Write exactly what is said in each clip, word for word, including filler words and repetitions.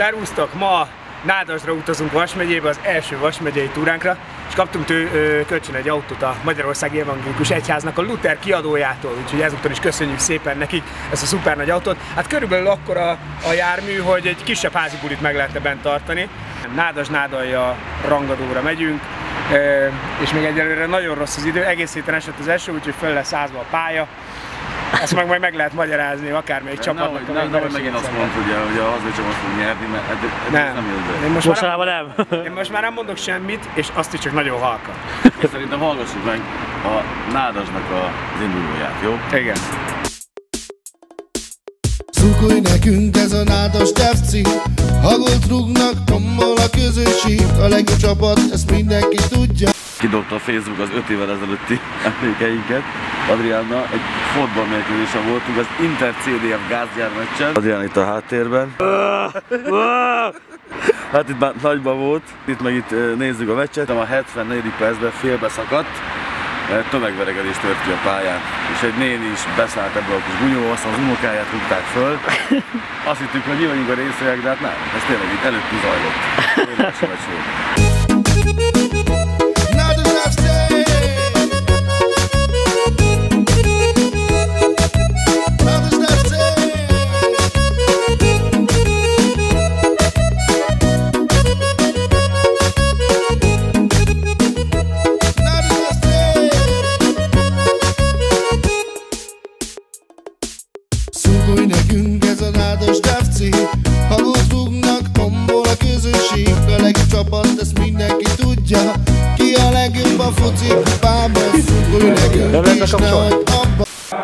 Szervusztok! Ma Nádasdra utazunk Vas megyébe, az első Vas megyei túránkra, és kaptunk tő, ö, kölcsön egy autót a Magyarország Evangelikus Egyháznak a Luther kiadójától, úgyhogy ezúttal is köszönjük szépen nekik ezt a szuper nagy autót. Hát körülbelül akkora a jármű, hogy egy kisebb házi bulit meg lehetne bent tartani. Nádasd Nádalja rangadóra megyünk, ö, és még egyelőre nagyon rossz az idő, egész héten esett az eső, úgyhogy föl lesz ázva a pálya. Ezt meg majd meg lehet magyarázni akármelyik csapatnak. Nem, nem, nem megint azt mondta, ugye, hogy a hazai csapat fog nyerni, mert eddig nem, nem jött be. Én most, most már nem, nem. Én most már nem mondok semmit, és azt is csak nagyon halkan. Én szerintem hallgassuk meg a Nádasdnak az indulóját, jó? Igen. Szurkolj nekünk, ez a Nádasd ef cé, ha gólt rúgnak, tombol a közönség, a legjobb csapat, ezt mindenki tudja. Kidobta a Facebook az öt évvel ezelőtti emlékeinket. Adriánna egy fotballmérkőzésen voltunk, az Inter cé dé ef gázgyár meccsen. Adrián itt a háttérben. Hát itt már nagyban volt, itt meg itt nézzük a meccset. A hetvennegyedik percben félbe szakadt, tömegverekedés tört ki a pályán. És egy néni is beszállt ebből a kis bunyóba, aztán az unokáját rúgták föl. Azt hittük, hogy mi vagyunk a részvények, de hát nem, ez tényleg itt előtt zajlott.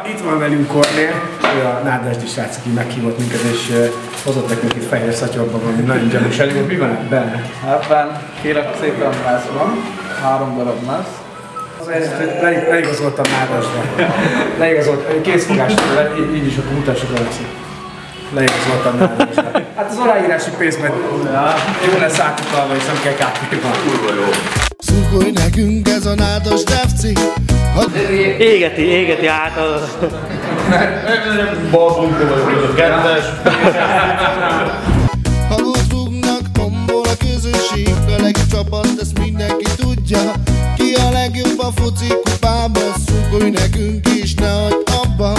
Itt van velünk Kornél, ő a nádasdi srác, aki meghívott minket, és uh, hozott nekünk itt fehér szatyorban valami nagyon gyanús előbb. Mi van benne? Ebben kérek szépen mász van, három darab mász. Le, leigazoltam Nádasdra. Leigazoltam, készfogástól, így, így is akkor mutassuk valaki. Leigazoltam Nádasdra. Hát az aláírási pénzben jó lesz átutalva, és nem kell kápírva. Kurva jó. Szurkolj nekünk, ez a Nádasd ef cé. Égeti, égeti át a... Balzunk, hogy a kettes. Ha gólt rúgnak, tombol a közönség, a legjobb csapat, ezt mindenki tudja. Ki a legjobb a foci kupában, szurkolj nekünk is, ne hagyd abba.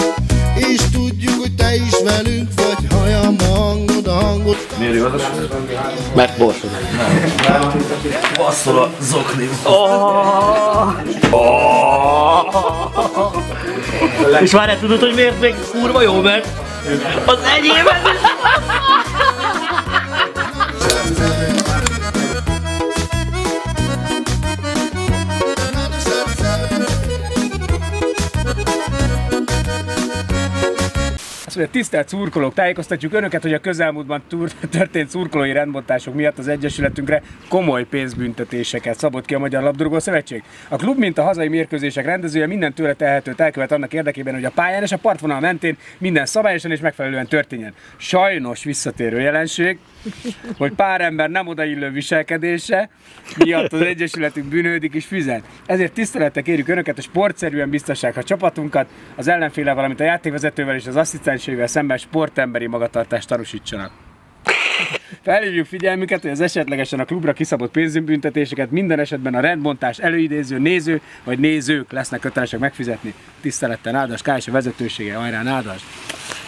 És tudjuk, hogy te is velünk vagy, halljam a hangod, a hangod. Miért jó az a sor? Mert borsod. Basszol a zokni. És már nem tudod, hogy miért még kurva jó, mert az enyémet. Tisztelt szurkolók, tájékoztatjuk önöket, hogy a közelmúltban történt szurkolói rendbontások miatt az egyesületünkre komoly pénzbüntetéseket szabott ki a Magyar Labdarúgó Szövetség. A klub, mint a hazai mérkőzések rendezője, minden tőle telhetőt elkövet annak érdekében, hogy a pályán és a partvonal mentén minden szabályosan és megfelelően történjen. Sajnos visszatérő jelenség, hogy pár ember nem odaillő viselkedése miatt az egyesületünk bűnődik és fizet. Ezért tisztelettel kérjük önöket, a sportszerűen biztassák a csapatunkat, az ellenféle, valamint a játékvezetővel és az asszisztens szemben sportemberi magatartást tanúsítsanak. Felhívjuk figyelmüket, hogy az esetlegesen a klubra kiszabott pénzbüntetéseket minden esetben a rendbontás előidéző néző vagy nézők lesznek kötelesek megfizetni. Tisztelettel Nádasd ká es e vezetősége, hajrá Nádasd!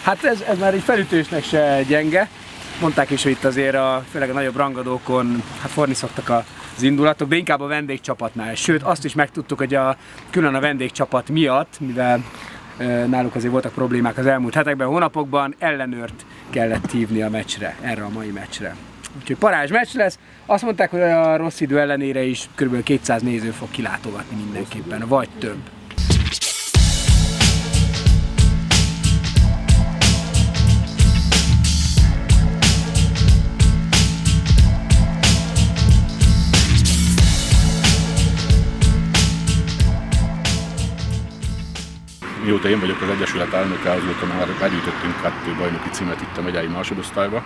Hát ez, ez már egy felütősnek se gyenge. Mondták is, hogy itt azért a, főleg a nagyobb rangadókon hát forni szoktak a az indulatok, de inkább a vendégcsapatnál. Sőt, azt is megtudtuk, hogy a, külön a vendégcsapat miatt, mivel náluk azért voltak problémák az elmúlt hetekben, hónapokban, ellenőrt kellett hívni a meccsre, erre a mai meccsre. Úgyhogy parázs meccs lesz. Azt mondták, hogy a rossz idő ellenére is kb. kétszáz néző fog kilátogatni mindenképpen, vagy több. Mióta én vagyok az Egyesület elnöke, azóta már elgyűjtöttünk kettő bajnoki címet itt a megyei másodosztályba,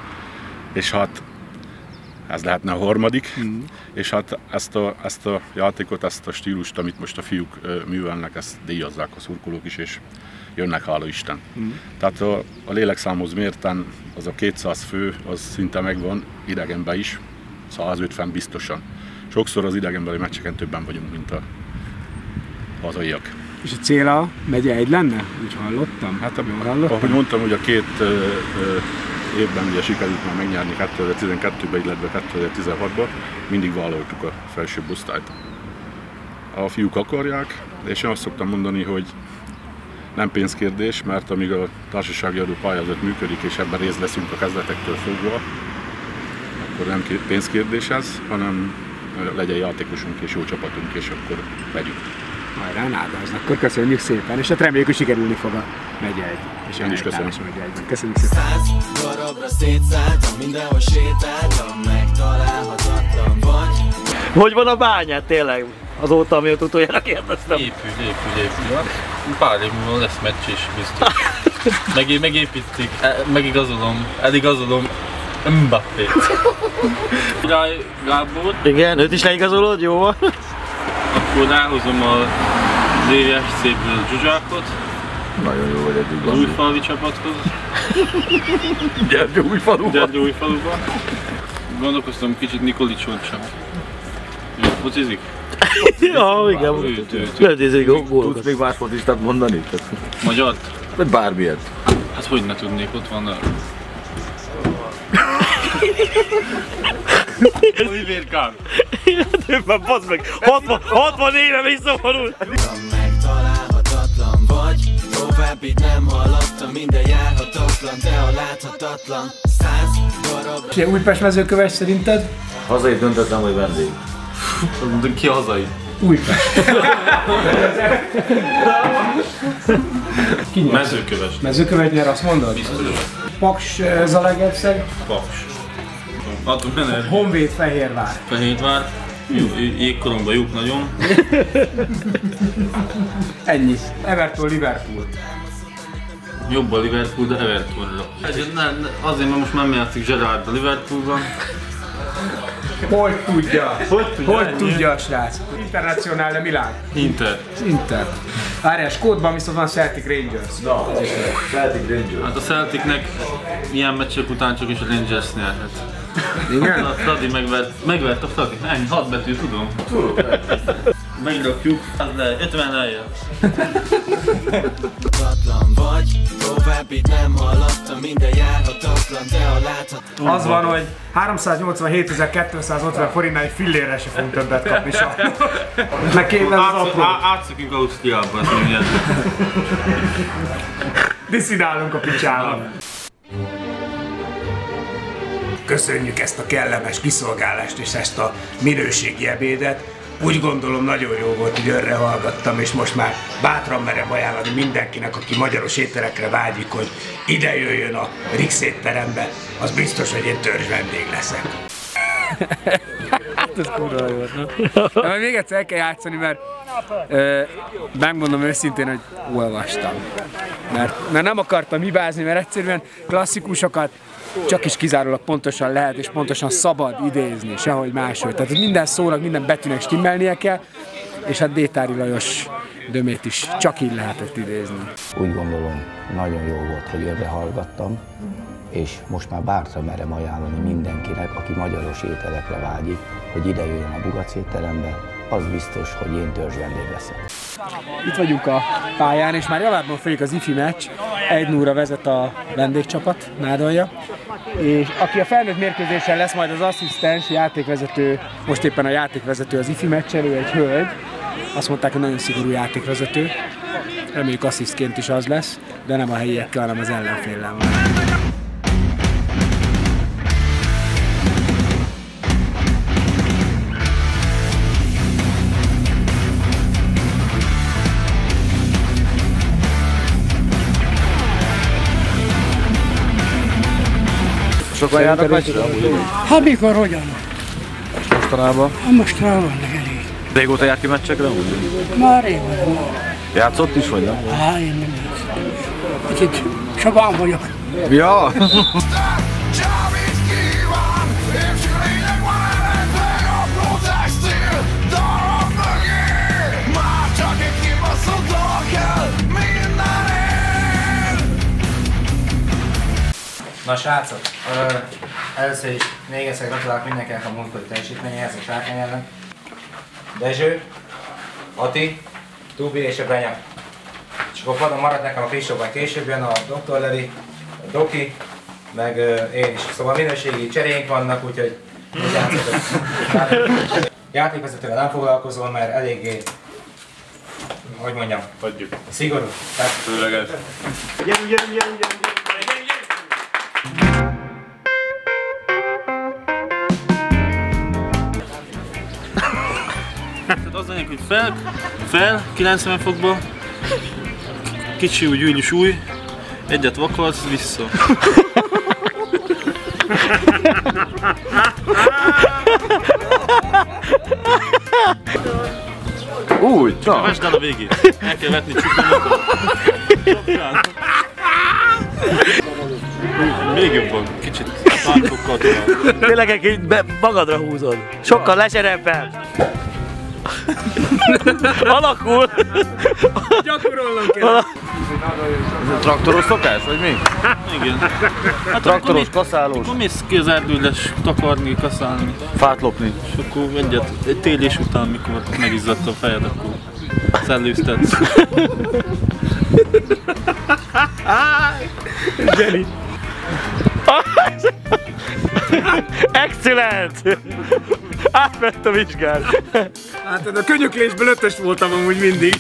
és hát ez lehetne a harmadik, mm. és hát ezt a, ezt a játékot, ezt a stílust, amit most a fiúk művelnek, ezt díjazzák a szurkolók is, és jönnek, hála Isten. Mm. Tehát a, a lélekszámhoz mérten az a kétszáz fő, az szinte megvan, idegenben is, százötven biztosan. Sokszor az idegenbeli meccseken többen vagyunk, mint a hazaiak. És a cél a megye egy lenne? Úgy hallottam? Hát hallottam? Ahogy mondtam, hogy a két ö, ö, évben ugye sikerült már megnyerni kétezer-tizenkettőben, illetve kétezer-tizenhatban, mindig vállaltuk a felsőbb osztályt. A fiúk akarják, és én azt szoktam mondani, hogy nem pénzkérdés, mert amíg a társasági adópályázat működik, és ebben részt veszünk a kezdetektől fogva, akkor nem pénzkérdés ez, hanem legyen játékosunk és jó csapatunk, és akkor megyünk. Hajrá Nádasd, akkor köszönjük szépen, és hát reméljük, hogy sikerülni fog a megye egy. És én is köszönöm. Köszönjük szépen. Száz darabra szétszálltam, mindenhol sétáltam, megtalálhatatlan vagy. Hogy van a bányád tényleg? Azóta, amit utoljára kérdeztem. Épül, épül, épül. Pár év múlva lesz meccs is biztos. Meg, megépítik, megigazolom, eligazolom Mbappét. Király Gábor. Igen, őt is leigazolod? Jó van. Akkor ráhozom az é es cé-ből a Zsuzsákot. Nagyon jó vagy eddig. Az újfalvi csapathoz. Gyergy Újfaluba. Gyergy Újfaluba. Gondolkoztam kicsit Nikolicson csak. Ő focizik? Ja, igen. Föltézik a gólokat. Tudsz még más focistát mondani? Magyart? Vagy bármilyet. Hát hogy ne tudnék, ott van a... Olivér Kár. Életőben, ja, bazd meg! hatvan, hatvan éve visszavarult! Megtalálhatatlan vagy, továbbit nem hallottam, minden járhatatlan, de a láthatatlan száz darabra... Ki a Újpest Mezőkövesd szerinted? Hazait döntöttem, hogy vendég. Ki hazait? Újpest. Mezőkövesd. Mezőkövesd nyer, azt mondod? Biztos. Paks, Zalaegerszeg? Paks. Honvéd, Fehérvár. Fehérvár. Jégkoromba lyuk nagyon. Ennyi. Everton, Liverpool. Jobb a Liverpool, de Evertonra. Azért, mert most nem játszik Gerrard a Liverpoolban. Hogy tudja? Hogy tudja, Hogy tudja a srác? Internacionále Milan. Inter. Inter. Várjál, Skótban viszont van Celtic Rangers. Na, Celtic Rangers. Hát a Celticnek ilyen meccsek után csak is a Rangers nyerhet. Igen? A Fradi megvert, megvert a Fradi. Ennyi, hat betű, tudom. Tudom. Megrakjuk, az le, ötven lejjel. Az van, hogy háromszáznyolcvanhétezer-kétszázötven forintnál egy fillérre se fogunk többet kapni sajnos. Meg képben az apró. Átszökünk Ausztriába, ez nem jelent. Diszidálunk a picsába. Köszönjük ezt a kellemes kiszolgálást és ezt a minőségi ebédet. Úgy gondolom, nagyon jó volt, hogy önre hallgattam, és most már bátran merem ajánlani mindenkinek, aki magyaros ételekre vágyik, hogy ide jöjjön a Rix étterembe, az biztos, hogy én törzs vendég leszek. Hát ez kurva jó volt. Majd még egyszer el kell játszani, mert ö, megmondom őszintén, hogy olvastam. Mert, mert nem akartam hibázni, mert egyszerűen klasszikusokat csak is kizárólag pontosan lehet és pontosan szabad idézni, sehogy máshogy. Tehát minden szónak, minden betűnek stimmelnie kell, és hát Détári Lajos dömét is csak így lehetett idézni. Úgy gondolom, nagyon jó volt, hogy önre hallgattam, és most már bátran merem ajánlani mindenkinek, aki magyaros ételekre vágyik, hogy ide jöjjön a Bugac étterembe, az biztos, hogy én törzs vendég leszek. Itt vagyunk a pályán, és már javában folyik az ifi meccs. egy nulla vezet a vendégcsapat, Nádalja. És aki a felnőtt mérkőzésen lesz majd az asszisztens, játékvezető, most éppen a játékvezető az ifi meccsen, egy hölgy. Azt mondták, hogy nagyon szigorú játékvezető. Reméljük asszisztként is az lesz, de nem a helyiekkel, hanem az ellenféllel van. Sokan járnak meccsre? Hát mikor, hogyan? Mostanában? Hát mostanában vannak elég. Régóta járt ki meccsekre? Már régóta. Játszott is, vagy nem? Hát én nem játszottam. Kicsit sokan vagyok. Ja! Na srácok, ö, először is még egyszer gratulálok mindenkinek a múltkori teljesítményéhez, a sárkány ellen. Dezső, Ati, Tubi és a Benya. És akkor padon maradt nekem a Kristóf, vagy később jön a doktor Leli, a Doki, meg ö, én is. Szóval minőségi cseréink vannak, úgyhogy játszatok. Játékvezetővel nem foglalkozol, mert eléggé, hogy mondjam, adjuk. Szigorú. Főleg ez. Gyere, gyere, gyere, gyere. Az anyag, hogy fel, fel, kilencven fokba, kicsi úgy új is új, egyet vakarsz, vissza. Úgy, na. Vesd el a végét, el kell vetni csukkanatban. Még jobban, kicsit pár fokkal tovább. Tényleg egy kicsit magadra húzod, sokkal leserebbel. Alakul! Gyakorolnom kell! Ez a traktoros szokás, vagy mi? Igen. Hát traktoros, akkor kaszálós. Akkor mész kézárdőles takarni, kaszálni. Fát lopni. És akkor egyet, egy télés után, mikor megizzadt a fejed, akkor szellőztetsz. Gyeri! Excellent! Átvett a vizsgán! Hát a könyöklésből ötös voltam amúgy mindig.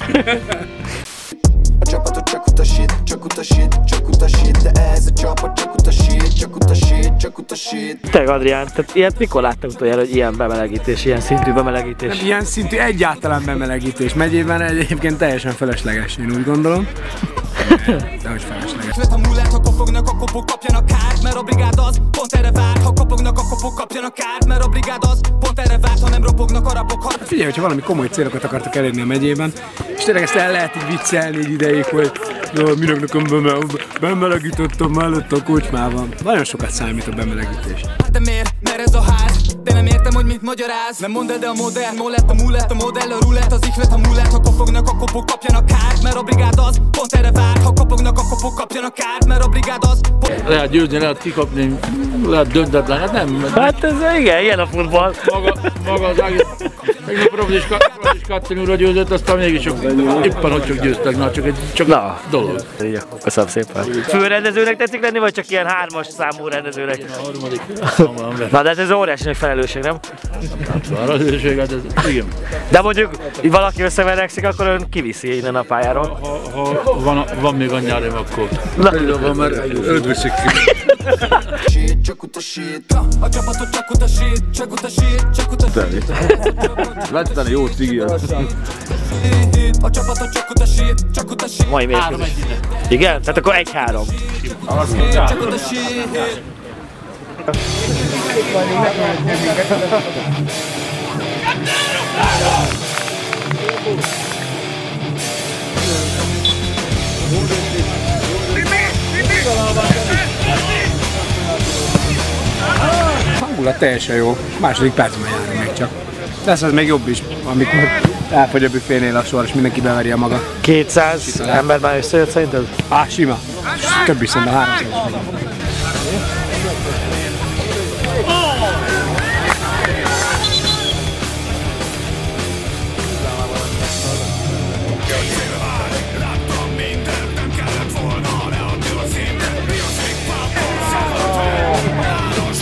A csapatot csak utasít, csak utasít, csak utasít, de ez a csapat csak utasít, csak utasít, csak utasít. Te Adrián, tehát ilyet mikor láttam utoljára, hogy ilyen bemelegítés, ilyen szintű bemelegítés? Nem, ilyen szintű egyáltalán bemelegítés. Megyében egyébként teljesen felesleges, én úgy gondolom. Dehogy felesleges. Mert ha múlát, ha kopognak a kopok, kapjanak kárt, mert a brigád az pont erre vár. Ha kopognak a kopok, kapjanak kárt, mert a brigád az pont erre vár, ha nem ropognak a rapok. Figyelj, hogyha valami komoly célokat akartak elérni a megyében, és tényleg ezt el lehet így viccelni egy ideig, hogy jaj, minek nekem bemelegítettem mellett a kocsmában. Nagyon sokat számít a bemelegítés. Hát de miért? Mert ez a ház, de nem értem, hogy mit magyaráz. Nem mondd el, de a modell, molett, a múlett, a modell, a rulett, az ihlet, a múlett. Ha kopognak a kopok, kapjanak kárt, mert a brigád az pont erre vár. Ha kopognak a kopok, kapjanak kárt, mert a brigád az pont... Lehet győzni, lehet kikapni, lehet döntetlen, hát nem. Hát ez igen, ilyen a futball. Maga, maga az egész. Még a Provis Kaccin úrra győzött, aztán mégis éppen hogy csak győztek, na csak egy csak na, dolog. Köszönöm szépen. Főrendezőnek tetszik lenni, vagy csak ilyen hármas számú rendezőnek? A harmadik számú. Na de ez az óriási nagy felelősség, nem? A felelősség, hát ez igen. De mondjuk, ha valaki összeverekszik, akkor ön kiviszi innen a pályáról. Ha, ha, ha van, van még annyi álém, akkor. Na. Van, mert őt viszik ki. Csak utasít, a csapatot csak utasít, csak utasít, csak utasít. Lettene jó cigir. A csapatot csak utasít, csak utasít. Mai mérkőzés. Igen? Tehát akkor egy-három. Csak utasít. A hangulat teljesen jó, második percben járunk még csak. Lesz az még jobb is, amikor elfogy a büfénél a sor és mindenki beveri a maga. kétszáz ember már összejött szerinted? Á, sima. Több is szerintem, háromszáz.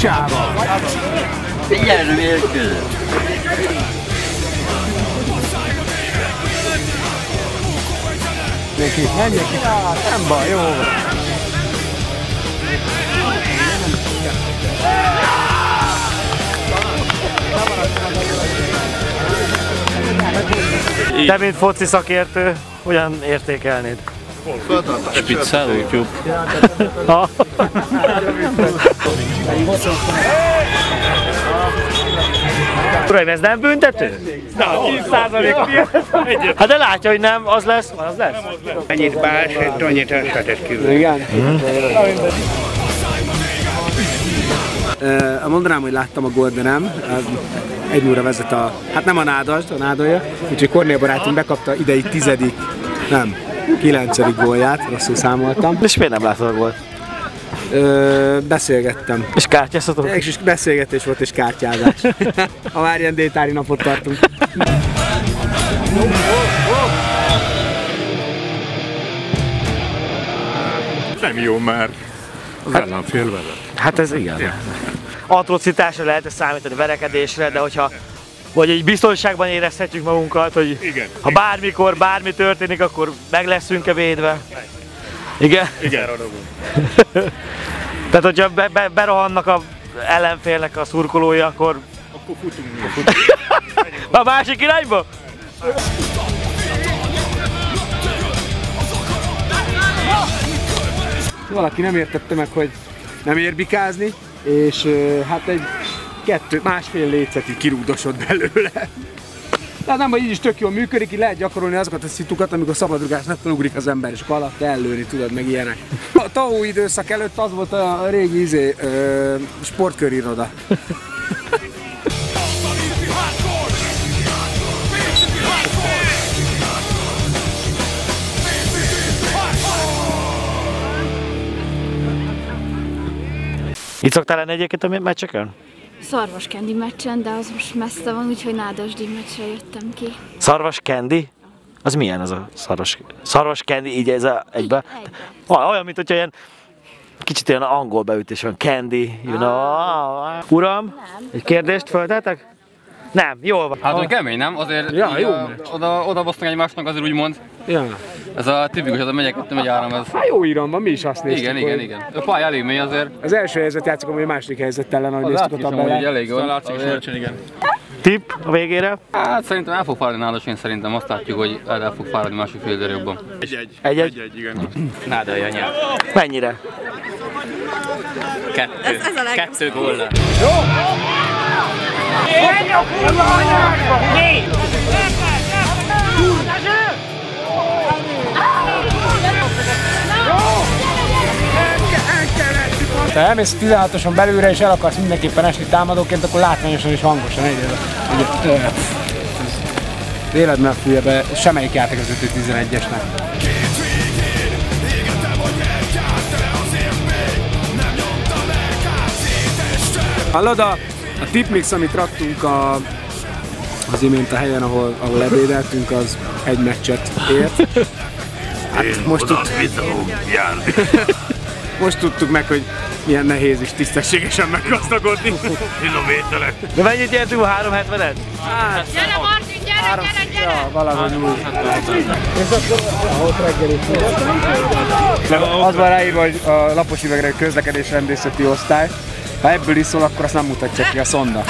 Csával! Figyelj, mérkőző! Neki, menjek ki! Nem baj, jó! Te, mint foci szakértő, hogyan értékelnéd? Spiccel, úgy jobb. Uraim, ez nem büntető? Na, tíz százalék miért? Hát de látja, hogy nem, az lesz, az lesz. Ennyit bárs, annyit önsetett kívül. Igen. Mondanám, hogy láttam a gólt, de nem. Egy óra vezet a, hát nem a Nádasd, a Nádalja. Úgyhogy Kornél barátunk bekapta idei tizedik, nem. kilencedik gólját, rosszul számoltam. És miért nem látod a gólt? Ö, beszélgettem. És kártyáztatok? És beszélgetés volt, és kártyázás. Ha már ilyen détári napot tartunk. Nem jó már. Az hát, ellenfél veled. Hát ez igen. Ja. Atrocitásra lehet számítani, verekedésre, de hogyha vagy egy biztonságban érezhetjük magunkat, hogy igen, ha igen. bármikor, bármi történik, akkor meg leszünk-e védve. Igen? Igen, radogunk. Tehát, hogyha be, be, berohannak a ellenfélnek a szurkolói, akkor... Akkor futunk mi. A másik irányba? Valaki nem értette meg, hogy nem ér bikázni, és hát egy kettő, másfél léceti kirúgdosott belőle. Tehát nem, hogy így is tök jól működik, így lehet gyakorolni azokat a szitukat, amikor szabadrugásnak ugrik az ember, és akkor alatt ellőni tudod, meg ilyenek. A tahó időszak előtt az volt a régi izé, ö, sportköriroda. Itt szoktál lenni egyébként a meccseken? Szarvas candy meccsen, de az most messze van, úgyhogy nádasdi meccsre jöttem ki. Szarvas candy? Az milyen az a szarvas? Szarvas candy, így ez a, egybe? Egybe. Olyan, mint hogyha ilyen kicsit ilyen angol beütés van. Candy, you know. Uram, nem. Egy kérdést föltetek? Nem, jól van. Hát, hogy kemény, nem? Azért ja, jó, a, oda, oda basztunk egymásnak, azért úgymond. Ja. Ez a tipikus, az a megyek, nem egy áram ez. Hát jó íram van, mi is azt néztük. Igen, igen, igen. A pálya elég mély azért. Az első helyzet játszok, ami a második helyzet ellen, ahogy néztük a tabellát. Elég jól. Látszik is meccsen, igen. Tipp a végére? Hát szerintem el fog fáradni Nádas, én szerintem azt látjuk, hogy el fog fáradni másik fél időre jobban. Egy-egy. Egy-egy, igen. Nádalja nyert. Mennyire? Kettő. Kettő góllal. Menj a kurva anyádba! Négy! Ha elmész tizenhatoson belőle és el akarsz mindenképpen esni támadóként, akkor látványosan és hangosan egyébként. Véletlenül fújja be semmelyik játékvezető tizenegyesnek. Hallod a A tipmix, amit raktunk a, az imént a helyen, ahol, ahol ebédeltünk, az egy meccset ért. Hát én most, tud... most tudtuk meg, hogy milyen nehéz és tisztességesen meggazdagodni. Kilométerek. De mennyit nyertünk a háromhetvenet? Hát, gyere Martin, gyere, gyere, gyere! Ja, valahogy úgy. Az van ráírva, hogy a lapos üvegre közlekedés rendészeti osztály. Ha ebből iszol, akkor azt nem mutatja ki a szonda.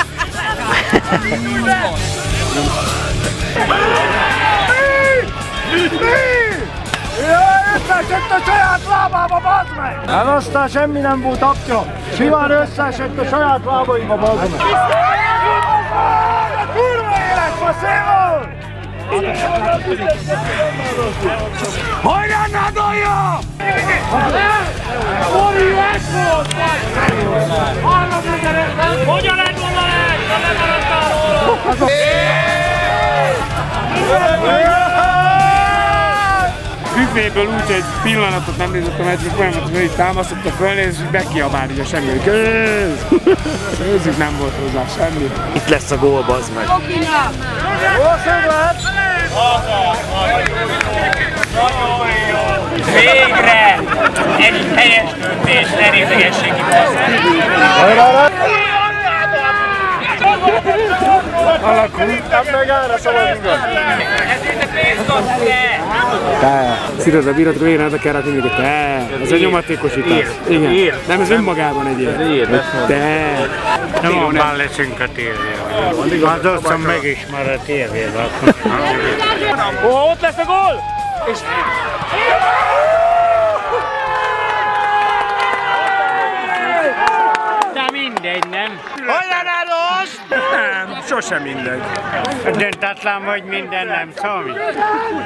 Összesett a saját lábába, bazd meg! Hát aztán semmi nem volt apja. Simán összesett a saját lábaiba, bazd meg! A kurva élet, faszéval! Hajrá, Nádalja! Oli, ez volt! Hogyan lett volna lehet? Ha nem maradtál róla! Büféből úgy egy pillanatot nem nézett a meccsből, folyamatosan így támasztott a fölnéz, és bekiabál így a semmi. Köz! Közzük nem volt hozzá semmi. Itt lesz a gól, bazd meg! Végre! Egy helyes döntés, ne részegesség itt hozzá! Alakult! Te! Szírozz a bírat, vénád a kerát, mindig a te! Ez a nyomatékosítás. Igen. Nem, ez önmagában egy ilyen. Te! Nem van már leszünk a tévében. Hát aztán megismer a tévében. Ó, ott lesz a gól! És... De mindegy, nem? Olyan elos? Nem, sosem mindegy. Döntetlen vagy minden, nem számít.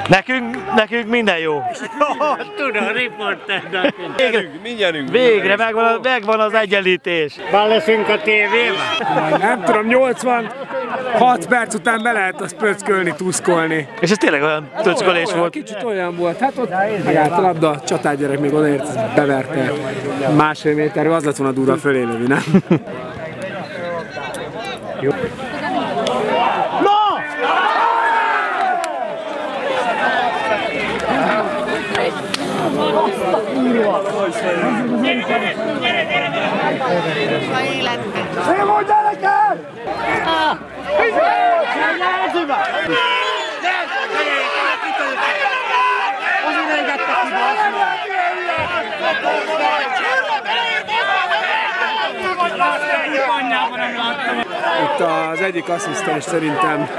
Nekünk, nekünk minden jó. Tudom, riporternak. Mindjárt. Végre megvan, megvan az egyenlítés. Van leszünk a tévében? Nem tudom, nyolcvan. hat perc után be lehet azt pöckölni, tuszkolni. És ez tényleg olyan pöckölés volt? Kicsit olyan volt, hát ott megállt a labda, csatárgyerek még odaért, beverte másfél méterről, az lett volna durva fölé lövő, nem? Itt az egyik asszisztens szerintem,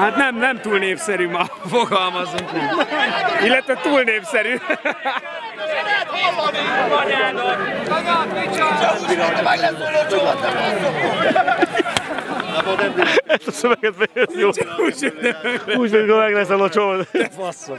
hát nem, nem túl népszerű ma, fogalmazunk így. Illetve túl népszerű. Ezt a szöveget bejött jól. Úgy, hogy meg lesz a locsol. De faszok.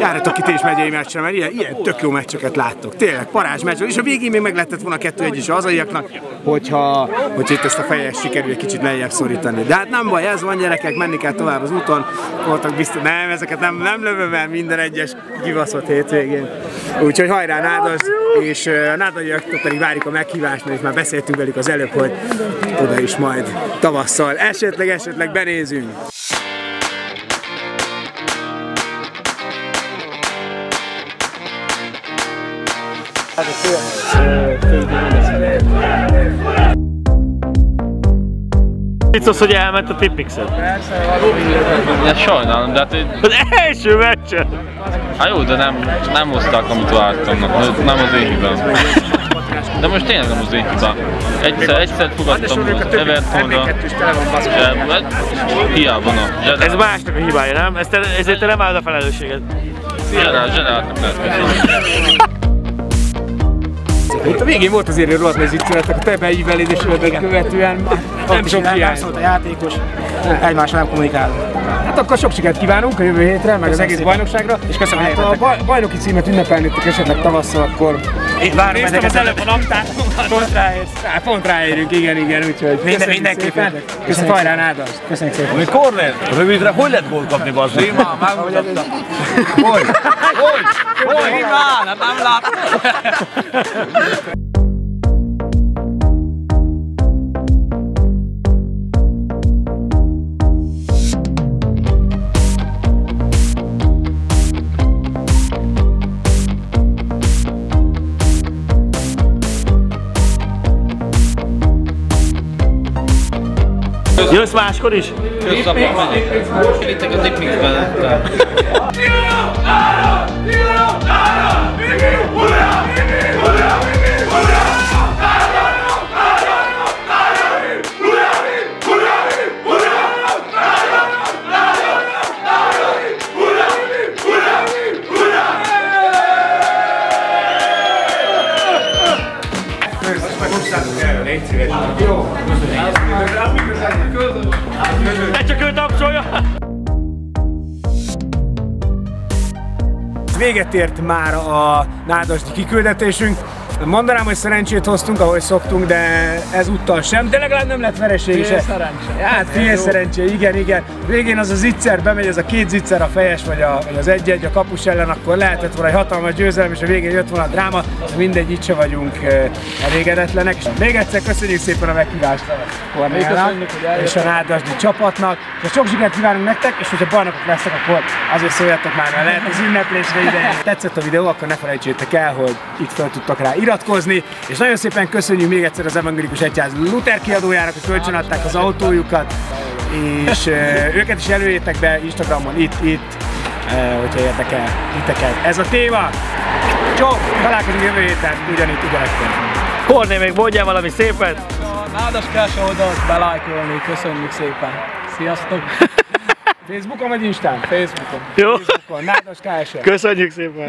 Járjatok ki ti is megyei meccsre, mert ilyen, ilyen tök jó meccseket láttok, tényleg parázs meccs, és a végén még meg lehetett volna kettő egy is a hazaiaknak, hogyha, hogyha itt ezt a fejes sikerül egy kicsit lejjebb szorítani. De hát nem baj, ez van gyerekek, menni kell tovább az úton, voltak biztos, nem, ezeket nem, nem lövöm el minden egyes kivaszott hétvégén. Úgyhogy hajrá Nádasd, és a nádaljaktól pedig várjuk a meghívást, mert már beszéltünk velük az előbb, hogy oda is majd tavasszal esetleg, esetleg benézünk. How to feel. Uh, food Vicces, hogy elment a Tipixet. Ja, sajnálom, de hát így... Az első meccsen! Hát jó, de nem, nem hozták, amit vártam. Nem az én hibám. De most tényleg nem az én hibám. Egyszer, egyszer fogadtam az Evertonra. Hiába, na. Ez másnak a hibája, nem? Ezért te nem állod a felelősséget. Gerrard, Gerrardnak lehet köszönni. Itt a végén volt azért rohadt nagy zicseretek, a te beívelédésületet követően nem sok hiány. Szólt a játékos, egymásra nem kommunikálunk. Hát akkor sok sikert kívánunk a jövő hétre, meg az egész bajnokságra. És köszönöm, hogy ha a bajnoki címet ünnepelnétek esetleg tavasszal, akkor... Itt várom ezeket előbb a naptárunkat. Pont ráérsz. Pont ráérünk, igen, igen, úgyhogy köszönjük szépen. Köszönjük hajrá Nádasd. Köszönjük szépen. Mi Kornél? Rövidre hogy lehet gólt kapni, bazd? Én már megmutattam. Hogy? Hogy? Hogy? Én már nem láttam. Jössz máskor is? Jössz a papán. Vittek a tipmixben. Ne csak ő tapsolja! Véget ért már a nádasdi kiküldetésünk. Mondanám, hogy szerencsét hoztunk, ahogy szoktunk, de ezúttal sem. De legalább nem lett vereség se. Szerencse. Hát fél szerencse, igen, igen. Végén az a zicser, bemegy az a két zicser, a fejes vagy, a, vagy az egy-egy a kapus ellen, akkor lehetett volna egy hatalmas győzelem, és a végén jött volna a dráma. Mindegy, itt se vagyunk elégedetlenek. És még egyszer köszönjük szépen a meghívást a Kornélnak és a nádasdi csapatnak. És sok sikert kívánunk nektek, és hogyha bajnokok lesznek, akkor azért szóljatok már, mert lehet az ünneplésre ide. Ha tetszett a videó, akkor ne felejtsétek el, hogy itt fel tudtak rá iratkozni, és nagyon szépen köszönjük még egyszer az Evangelikus Egyház Luther kiadójának, hogy kölcsönadták az autójukat, és euh, őket is előjétek be Instagramon, itt, itt, euh, hogyha érdekel, titeket. Ez a téma! Csó! Találkozunk jövő héten, ugyanitt, ugyanekkor. Korné, még mondjál valami szépet! A Nádasd ká es e oldalt belájkolni, köszönjük szépen! Sziasztok! Facebookon vagy Instán? Facebookon. Jó! Facebookon, Nádasd ká es e. Köszönjük szépen!